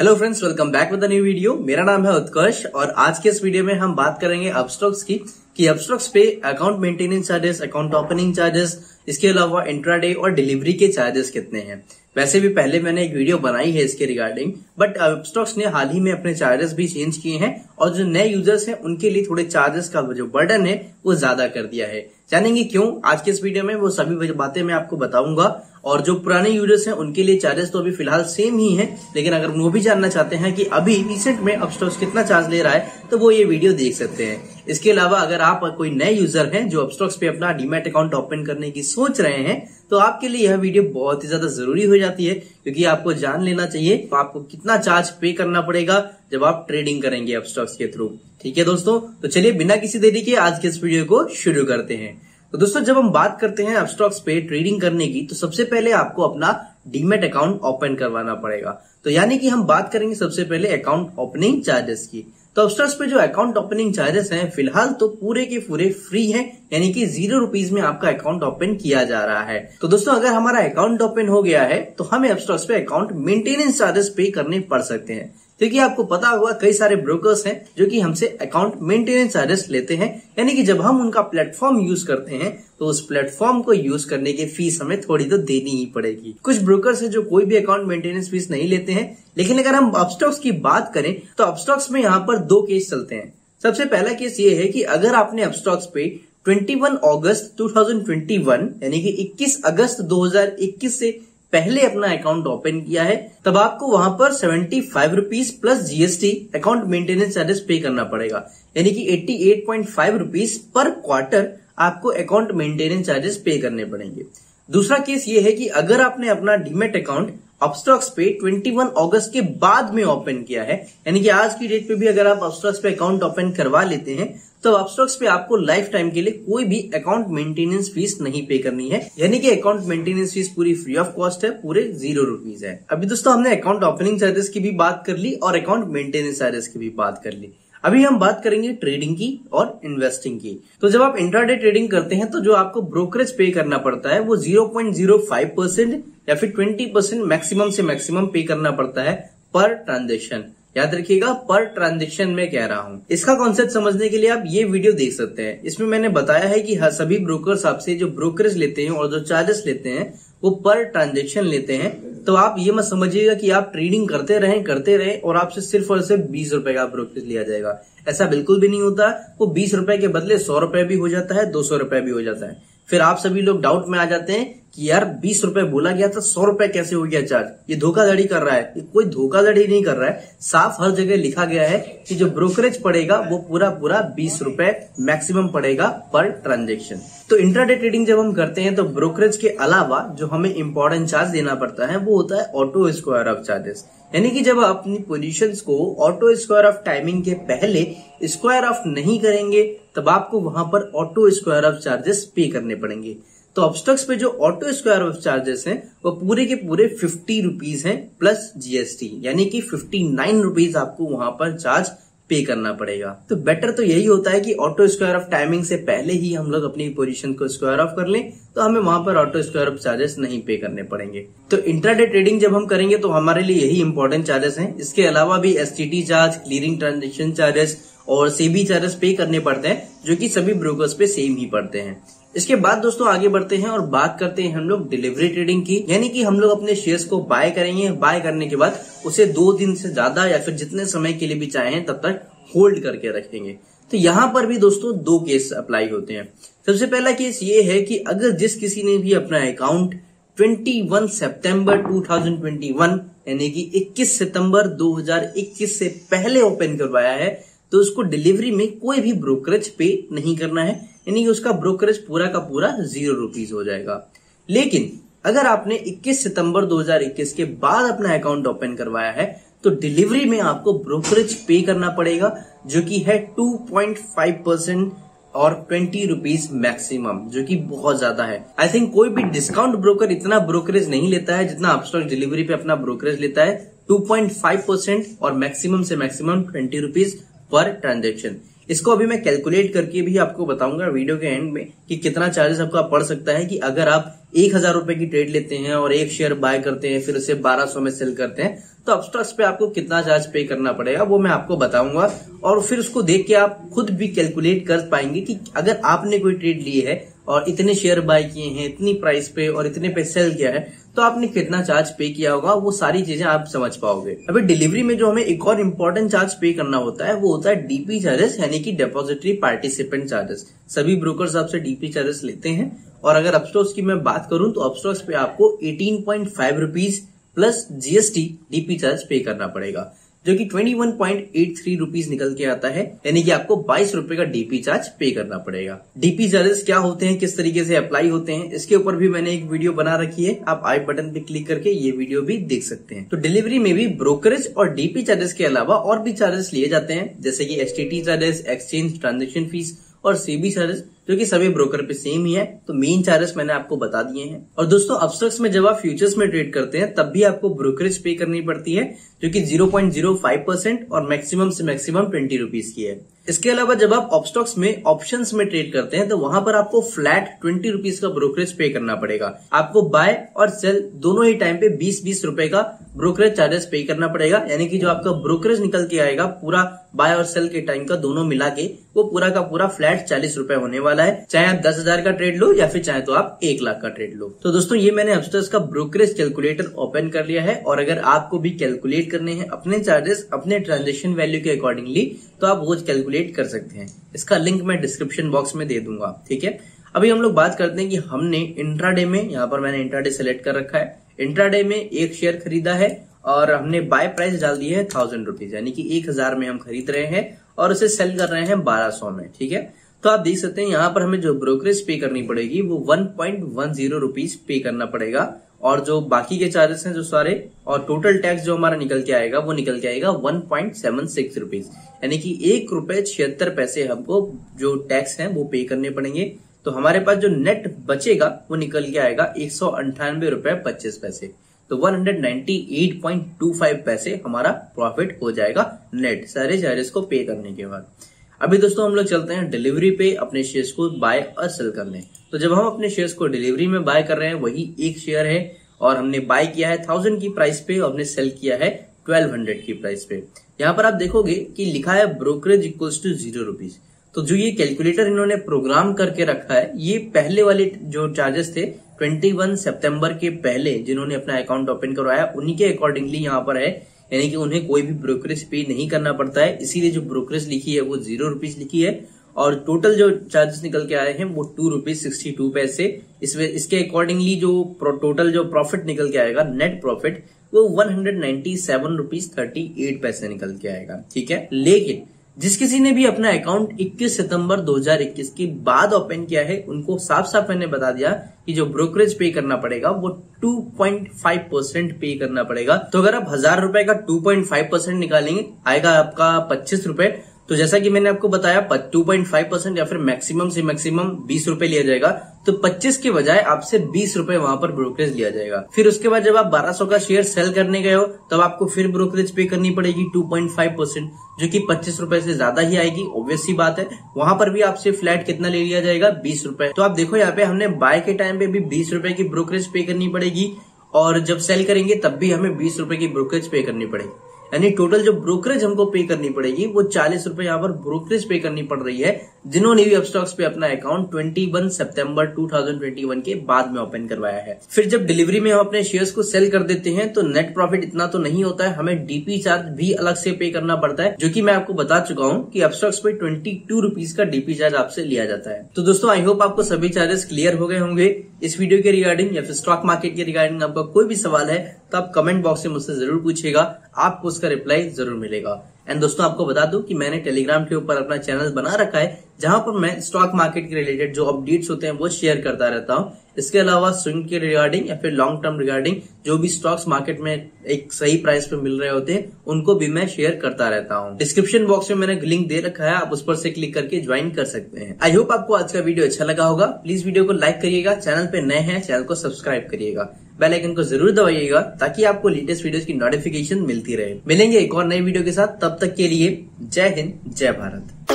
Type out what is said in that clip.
Hello friends, welcome back with a new video. मेरा नाम है उत्कर्ष और आज के इस वीडियो में हम बात करेंगे अपस्टॉक्स की कि अपस्टॉक्स पे account maintenance charges, account opening charges, इसके अलावा इंट्राडे और डिलीवरी के चार्जेस कितने हैं। वैसे भी पहले मैंने एक वीडियो बनाई है इसके रिगार्डिंग, बट अपस्टॉक्स ने हाल ही में अपने चार्जेस भी चेंज किए हैं और जो नए यूजर्स हैं उनके लिए थोड़े चार्जेस का जो बर्डन है वो ज्यादा कर दिया है। जानेंगे क्यों आज के इस वीडियो में, वो सभी बातें मैं आपको बताऊंगा। और जो पुराने यूजर्स हैं उनके लिए चार्जेस तो अभी फिलहाल सेम ही है, लेकिन अगर वो भी जानना चाहते हैं कि अभी रिसेंट में अपस्टॉक्स कितना चार्ज ले रहा है तो वो ये वीडियो देख सकते हैं। इसके अलावा अगर आप कोई नए यूजर हैं जो अपस्टॉक्स पे अपना डीमैट अकाउंट ओपन करने की सोच रहे हैं तो आपके लिए यह वीडियो बहुत ही ज्यादा जरूरी हो जाती है, क्योंकि आपको जान लेना चाहिए तो आपको कितना चार्ज पे करना पड़ेगा जब आप ट्रेडिंग करेंगे अपस्टॉक्स के थ्रू। ठीक है दोस्तों, तो चलिए बिना किसी देरी के आज के इस वीडियो को शुरू करते हैं। तो दोस्तों, जब हम बात करते हैं अपस्टॉक्स पे ट्रेडिंग करने की तो सबसे पहले आपको अपना डीमैट अकाउंट ओपन करवाना पड़ेगा। तो यानी कि हम बात करेंगे सबसे पहले अकाउंट ओपनिंग चार्जेस की। तो अपस्टॉक्स पे जो अकाउंट ओपनिंग चार्जेस हैं फिलहाल तो पूरे के पूरे फ्री हैं, यानी कि 0 रुपीज में आपका अकाउंट ओपन किया जा रहा है। तो दोस्तों, अगर हमारा अकाउंट ओपन हो गया है तो हमें अपस्टॉक्स पे अकाउंट मेंटेनेंस चार्जेस पे करने पड़ सकते हैं, क्योंकि आपको पता होगा कई सारे ब्रोकर्स हैं जो कि हमसे अकाउंट मेंटेनेंस चार्जेस लेते हैं, यानी कि जब हम उनका प्लेटफॉर्म यूज करते हैं तो उस प्लेटफॉर्म को यूज करने की फीस हमें थोड़ी तो देनी ही पड़ेगी। कुछ ब्रोकर्स हैं जो कोई भी अकाउंट मेंटेनेंस फीस नहीं लेते हैं। लेकिन अगर हम अपस्टॉक्स की बात करें तो अपस्टॉक्स में यहाँ पर 2 केस चलते हैं। सबसे पहला केस ये है कि अगर आपने अपस्टॉक्स पे 21 अगस्त 2021 यानी कि 21 अगस्त 2021 से पहले अपना अकाउंट ओपन किया है तब आपको वहां पर 75 rupees plus GST account maintenance charges pay करना पड़ेगा, यानी कि 88.5 रुपीज पर क्वार्टर आपको अकाउंट मेंटेनेंस चार्जेस पे करने पड़ेंगे। दूसरा केस ये है कि अगर आपने अपना डीमैट अकाउंट अपस्टॉक्स पे 21 अगस्त के बाद में ओपन किया है, यानी कि आज की डेट पे भी अगर आप अपस्टॉक्स पे अकाउंट ओपन करवा लेते हैं तो अपस्टॉक्स पे आपको लाइफ टाइम के लिए कोई भी अकाउंट मेंटेनेंस फीस नहीं पे करनी है, यानी कि अकाउंट मेंटेनेंस फीस पूरी फ्री ऑफ कॉस्ट है, पूरे 0 रुपीज है। अभी दोस्तों, हमने अकाउंट ओपनिंग चार्जेस की भी बात कर ली और अकाउंट मेंटेनेंस चार्जेस की भी बात कर ली। अभी हम बात करेंगे ट्रेडिंग की और इन्वेस्टिंग की। तो जब आप इंट्राडे ट्रेडिंग करते हैं तो जो आपको ब्रोकरेज पे करना पड़ता है वो 0.05% या फिर 20% मैक्सिमम से मैक्सिमम पे करना पड़ता है पर ट्रांजेक्शन। याद रखिएगा, पर ट्रांजेक्शन में कह रहा हूँ। इसका कॉन्सेप्ट समझने के लिए आप ये वीडियो देख सकते हैं। इसमें मैंने बताया है कि सभी ब्रोकर्स आपसे जो ब्रोकरेज लेते हैं और जो चार्जेस लेते हैं वो पर ट्रांजेक्शन लेते हैं। तो आप ये मत समझिएगा कि आप ट्रेडिंग करते रहें और आपसे सिर्फ और सिर्फ 20 रुपए का ब्रोकरेज लिया जाएगा। ऐसा बिल्कुल भी नहीं होता। वो 20 रुपए के बदले 100 रुपए भी हो जाता है, 200 रुपए भी हो जाता है। फिर आप सभी लोग डाउट में आ जाते हैं कि यार 20 रुपए बोला गया था, 100 रुपए कैसे हो गया चार्ज। ये धोखाधड़ी कर रहा है। ये कोई धोखाधड़ी नहीं कर रहा है, साफ हर जगह लिखा गया है कि जो ब्रोकरेज पड़ेगा वो पूरा 20 रुपए मैक्सिमम पड़ेगा पर ट्रांजेक्शन। तो इंट्राडे ट्रेडिंग जब हम करते हैं तो ब्रोकरेज के अलावा जो हमें इम्पोर्टेंट चार्ज देना पड़ता है वो होता है ऑटो स्क्वायर ऑफ चार्जेस, यानी कि जब आप अपनी पोजीशंस को ऑटो स्क्वायर ऑफ टाइमिंग के पहले स्क्वायर ऑफ नहीं करेंगे तब आपको वहां पर auto square of charges pay करने पड़ेंगे। तो अपस्टॉक्स पे जो ऑटो स्क्वायर ऑफ चार्जेस हैं वो पूरे के पूरे 50 रुपीज है प्लस जीएसटी, यानी कि 59 रुपीज आपको वहां पर चार्ज पे करना पड़ेगा। तो बेटर तो यही होता है कि ऑटो स्क्वायर ऑफ टाइमिंग से पहले ही हम लोग अपनी पोजीशन को स्क्वायर ऑफ कर लें, तो हमें वहां पर ऑटो स्क्वायर ऑफ चार्जेस नहीं पे करने पड़ेंगे। तो इंट्राडे ट्रेडिंग जब हम करेंगे तो हमारे लिए यही इंपॉर्टेंट चार्जेस हैं। इसके अलावा भी STT charge, clearing transaction charges और सेबी चार्जेस पे करने पड़ते हैं, जो कि सभी ब्रोकर्स पे सेम ही पड़ते हैं। इसके बाद दोस्तों आगे बढ़ते हैं और बात करते हैं हम लोग डिलीवरी ट्रेडिंग की, यानी कि हम लोग अपने शेयर्स को बाय करेंगे, बाय करने के बाद उसे 2 दिन से ज्यादा या फिर जितने समय के लिए भी चाहें तब तक होल्ड करके रखेंगे। तो यहाँ पर भी दोस्तों 2 केस अप्लाई होते हैं। सबसे पहला केस ये है कि अगर जिस किसी ने भी अपना अकाउंट 21 सितंबर 2021 यानी कि 21 सितंबर 2021 से पहले ओपन करवाया है तो उसको डिलीवरी में कोई भी ब्रोकरेज पे नहीं करना है, यानी कि उसका ब्रोकरेज पूरा का पूरा 0 रुपीज हो जाएगा। लेकिन अगर आपने 21 सितंबर 2021 के बाद अपना अकाउंट ओपन करवाया है तो डिलीवरी में आपको ब्रोकरेज पे करना पड़ेगा, जो कि है 2.5% और 20 रुपीज मैक्सिमम, जो कि बहुत ज्यादा है। आई थिंक कोई भी डिस्काउंट ब्रोकर इतना ब्रोकरेज नहीं लेता है जितना अपस्टॉक्स डिलीवरी पे अपना ब्रोकरेज लेता है, 2.5% और मैक्सिमम से मैक्सिमम 20 रुपीज पर ट्रांजेक्शन। इसको अभी मैं कैलकुलेट करके भी आपको बताऊंगा वीडियो के एंड में कि कितना चार्जेस आपका पड़ सकता है कि अगर आप 1000 रुपए की ट्रेड लेते हैं और एक शेयर बाय करते हैं फिर उसे 1200 में सेल करते हैं तो अपस्टॉक्स पे आपको कितना चार्ज पे करना पड़ेगा वो मैं आपको बताऊंगा। और फिर उसको देख के आप खुद भी कैलकुलेट कर पाएंगे कि अगर आपने कोई ट्रेड ली है और इतने शेयर बाय किए हैं इतनी प्राइस पे और इतने पे सेल किया है तो आपने कितना चार्ज पे किया होगा, वो सारी चीजें आप समझ पाओगे। अभी डिलीवरी में जो हमें एक और इम्पोर्टेंट चार्ज पे करना होता है वो होता है डीपी चार्जेस यानी कि डिपॉजिटरी पार्टिसिपेंट चार्जेस। सभी ब्रोकर्स आपसे डीपी चार्जेस लेते हैं और अगर अपस्टॉक्स की मैं बात करूं तो अपस्टॉक्स पे आपको 18.5 rupees plus GST DP charge pay करना पड़ेगा जो कि 21.83 रुपीज निकल के आता है यानी कि आपको 22 रुपए का डीपी चार्ज पे करना पड़ेगा। डीपी चार्जेस क्या होते हैं, किस तरीके से अप्लाई होते हैं, इसके ऊपर भी मैंने एक वीडियो बना रखी है, आप आई बटन पे क्लिक करके ये वीडियो भी देख सकते हैं। तो डिलीवरी में भी ब्रोकरेज और डीपी चार्जेस के अलावा और भी चार्जेस लिए जाते हैं जैसे की STT charges, exchange transaction fees और सेबी चार्जेस जो कि सभी ब्रोकर पे सेम ही है। तो मेन चार्जेस मैंने आपको बता दिए हैं। और दोस्तों अपस्टॉक्स में जब आप फ्यूचर्स में ट्रेड करते हैं तब भी आपको ब्रोकरेज पे करनी पड़ती है जो कि 0.05% और मैक्सिमम से मैक्सिमम 20 रुपीज की है। इसके अलावा जब आप अपस्टॉक्स में ऑप्शंस में ट्रेड करते हैं तो वहां पर आपको फ्लैट 20 रुपीज का ब्रोकरेज पे करना पड़ेगा। आपको बाय और सेल दोनों ही टाइम पे 20-20 रुपए का ब्रोकरेज चार्जेस पे करना पड़ेगा यानी कि जो आपका ब्रोकरेज निकल के आएगा पूरा बाय और सेल के टाइम का दोनों मिला के वो पूरा का पूरा फ्लैट 40 रुपए होने वाला है, चाहे आप 10,000 का ट्रेड लो या फिर चाहे तो आप 1,00,000 का ट्रेड लो। तो दोस्तों ये मैंने अपस्टॉक्स का ब्रोकरेज कैलकुलेटर ओपन कर लिया है और अगर आपको भी कैलकुलेट करने हैं अपने चार्जेस अपने ट्रांजेक्शन वैल्यू के अकॉर्डिंगली तो आप वो कैलकुलेट कर सकते हैं। इसका लिंक मैं डिस्क्रिप्शन बॉक्स में दे दूंगा, ठीक है। अभी हम लोग बात करते हैं कि हमने इंट्राडे में, यहाँ पर मैंने इंट्राडे सेलेक्ट कर रखा है, इंट्राडे में एक शेयर खरीदा है और हमने बाय प्राइस डाल दी है 1000 रुपीज यानी कि 1000 में हम खरीद रहे हैं और उसे सेल कर रहे हैं 1200 में, ठीक है। तो आप देख सकते हैं यहाँ पर हमें जो ब्रोकरेज पे करनी पड़ेगी वो 1.10 रुपीज पे करना पड़ेगा और जो बाकी के चार्जेस हैं जो सारे और टोटल टैक्स जो हमारा निकल के आएगा वो निकल के आएगा 1.76 रुपीज यानी कि 1.76 रुपए हमको जो टैक्स हैं वो पे करने पड़ेंगे। तो हमारे पास जो नेट बचेगा वो निकल के आएगा 198 रुपए 25 पैसे। तो 198.25 पैसे हमारा प्रॉफिट हो जाएगा नेट सारे चार्जेस को पे करने के बाद। अभी दोस्तों हम लोग चलते हैं डिलीवरी पे अपने शेयर्स को बाय और सेल करने। तो जब हम अपने शेयर्स को डिलीवरी में बाय कर रहे हैं वही एक शेयर है और हमने बाय किया है 1000 की प्राइस पे और हमने सेल किया है 1200 की प्राइस पे। यहाँ पर आप देखोगे कि लिखा है ब्रोकरेज इक्वल्स टू 0 रुपीज। तो जो ये कैलकुलेटर इन्होंने प्रोग्राम करके रखा है ये पहले वाले जो चार्जेस थे 21 सितंबर के पहले जिन्होंने अपना अकाउंट ओपन करवाया उन्हीं के अकॉर्डिंगली यहाँ पर है यानी कि उन्हें कोई भी ब्रोकरेज पे नहीं करना पड़ता है, इसीलिए जो ब्रोकरेज लिखी है वो 0 रुपीज लिखी है और टोटल जो चार्जेस निकल के आए हैं वो 2 रुपीज 62 पैसे। इसके अकॉर्डिंगली जो टोटल जो प्रॉफिट निकल के आएगा नेट प्रॉफिट वो 197 रुपीज 38 पैसे निकल के आएगा, ठीक है। लेकिन जिस किसी ने भी अपना अकाउंट 21 सितंबर 2021 के बाद ओपन किया है उनको साफ साफ मैंने बता दिया कि जो ब्रोकरेज पे करना पड़ेगा वो 2.5% पे करना पड़ेगा। तो अगर आप 1000 रुपए का 2.5% निकालेंगे आएगा आपका 25 रुपए। तो जैसा कि मैंने आपको बताया 2.5% या फिर मैक्सिमम से मैक्सिमम 20 रुपए लिया जाएगा तो 25 के बजाय आपसे 20 रुपए वहां पर ब्रोकरेज लिया जाएगा। फिर उसके बाद जब आप 1200 का शेयर सेल करने गए हो तब आपको फिर ब्रोकरेज पे करनी पड़ेगी 2.5% जो कि 25 रुपए से ज्यादा ही आएगी, ऑब्वियस ही बात है। वहां पर भी आपसे फ्लैट कितना ले लिया जाएगा 20 रुपए। तो आप देखो यहाँ पे हमने बाय के टाइम पे भी 20 रुपए की ब्रोकरेज पे करनी पड़ेगी और जब सेल करेंगे तब भी हमें 20 रुपए की ब्रोकरेज पे करनी पड़ेगी यानी टोटल जो ब्रोकरेज हमको पे करनी पड़ेगी वो 40 रुपए यहाँ पर ब्रोकरेज पे करनी पड़ रही है जिन्होंने भी अपस्टॉक्स पे अपना अकाउंट 21 सितंबर 2021 के बाद में ओपन करवाया है। फिर जब डिलीवरी में हम अपने शेयर्स को सेल कर देते हैं तो नेट प्रॉफिट इतना तो नहीं होता है, हमें डीपी चार्ज भी अलग से पे करना पड़ता है जो कि मैं आपको बता चुका हूँ कि अपस्टॉक्स पे 22 रुपीज का डीपी चार्ज आपसे लिया जाता है। तो दोस्तों आई होप आपको सभी चार्जेस क्लियर हो गए होंगे। इस वीडियो के रिगार्डिंग या फिर स्टॉक मार्केट के रिगार्डिंग आपका कोई भी सवाल है तो आप कमेंट बॉक्स में मुझसे जरूर पूछेगा, आपको उसका रिप्लाई जरूर मिलेगा। एंड दोस्तों आपको बता दूं कि मैंने टेलीग्राम के ऊपर अपना चैनल बना रखा है जहां पर मैं स्टॉक मार्केट के रिलेटेड जो अपडेट्स होते हैं वो शेयर करता रहता हूं। इसके अलावा स्विंग के रिगार्डिंग या फिर लॉन्ग टर्म रिगार्डिंग जो भी स्टॉक्स मार्केट में एक सही प्राइस पे मिल रहे होते हैं उनको भी मैं शेयर करता रहता हूं। डिस्क्रिप्शन बॉक्स में मैंने लिंक दे रखा है, आप उस पर से क्लिक करके ज्वाइन कर सकते हैं। आई होप आपको आज का वीडियो अच्छा लगा होगा। प्लीज वीडियो को लाइक करिएगा, चैनल पे नए हैं चैनल को सब्सक्राइब करिएगा, बेल आइकन को जरूर दबाइएगा ताकि आपको लेटेस्ट वीडियोस की नोटिफिकेशन मिलती रहे। मिलेंगे एक और नए वीडियो के साथ, तब तक के लिए जय हिंद जय भारत।